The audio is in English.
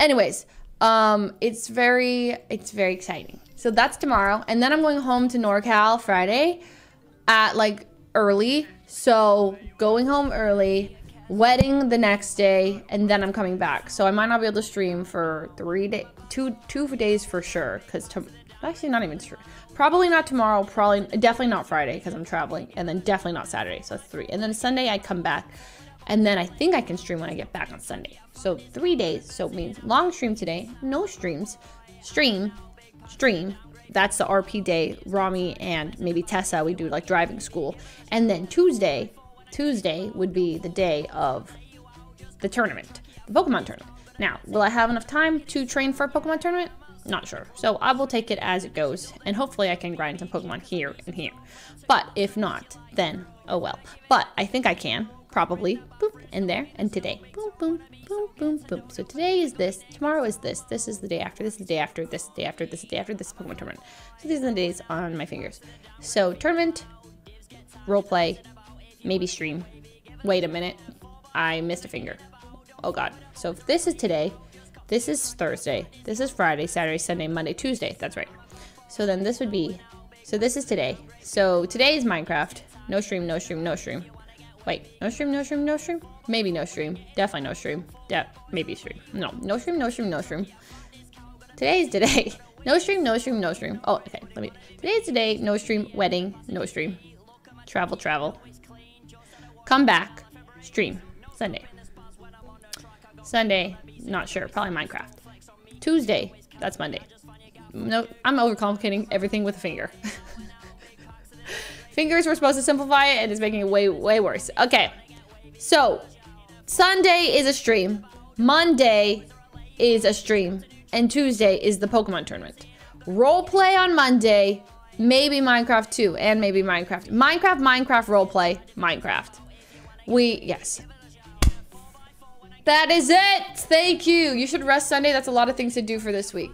Anyways, it's very exciting. So that's tomorrow. And then I'm going home to NorCal Friday at like early. So going home early, wedding the next day, and then I'm coming back. So I might not be able to stream for 3 days, two days for sure. Cause actually not even sure. Probably not tomorrow, definitely not Friday because I'm traveling, and then definitely not Saturday. So that's 3. And then Sunday I come back. And then I think I can stream when I get back on Sunday. So 3 days. So it means long stream today, no streams, stream. That's the RP day. Rami and maybe Tessa, we do like driving school. And then Tuesday would be the day of the tournament, the Pokemon tournament. Now, will I have enough time to train for a Pokemon tournament? Not sure. So I will take it as it goes, and hopefully I can grind some Pokemon here and here. But if not, then oh well. But I think I can. Probably, boop, and there, and today. Boom, boom, boom, boom, boom. So today is this, tomorrow is this, this is the day after, this is the day after, this is the day after, this is the day after, this is Pokemon tournament. So these are the days on my fingers. So tournament, roleplay, maybe stream. Wait a minute, I missed a finger. Oh God. So if this is today, this is Thursday, this is Friday, Saturday, Sunday, Monday, Tuesday, that's right. So then this would be, so this is today. So today is Minecraft, no stream, no stream, no stream. Wait, no stream, no stream, no stream? Maybe no stream. Definitely no stream. Maybe stream. No, no stream, no stream, no stream. Today's today. No stream, no stream, no stream. Oh, okay. Let me. Today's today. No stream. Wedding. No stream. Travel, travel. Come back. Stream. Sunday. Sunday. Not sure. Probably Minecraft. Tuesday. That's Monday. No, I'm overcomplicating everything with a finger. Fingers were supposed to simplify it, and it's making it way, way worse. Okay, so Sunday is a stream, Monday is a stream, and Tuesday is the Pokemon tournament. Roleplay on Monday, maybe Minecraft 2, and maybe Minecraft. Minecraft, roleplay, Minecraft. Yes. That is it. Thank you. You should rest Sunday. That's a lot of things to do for this week.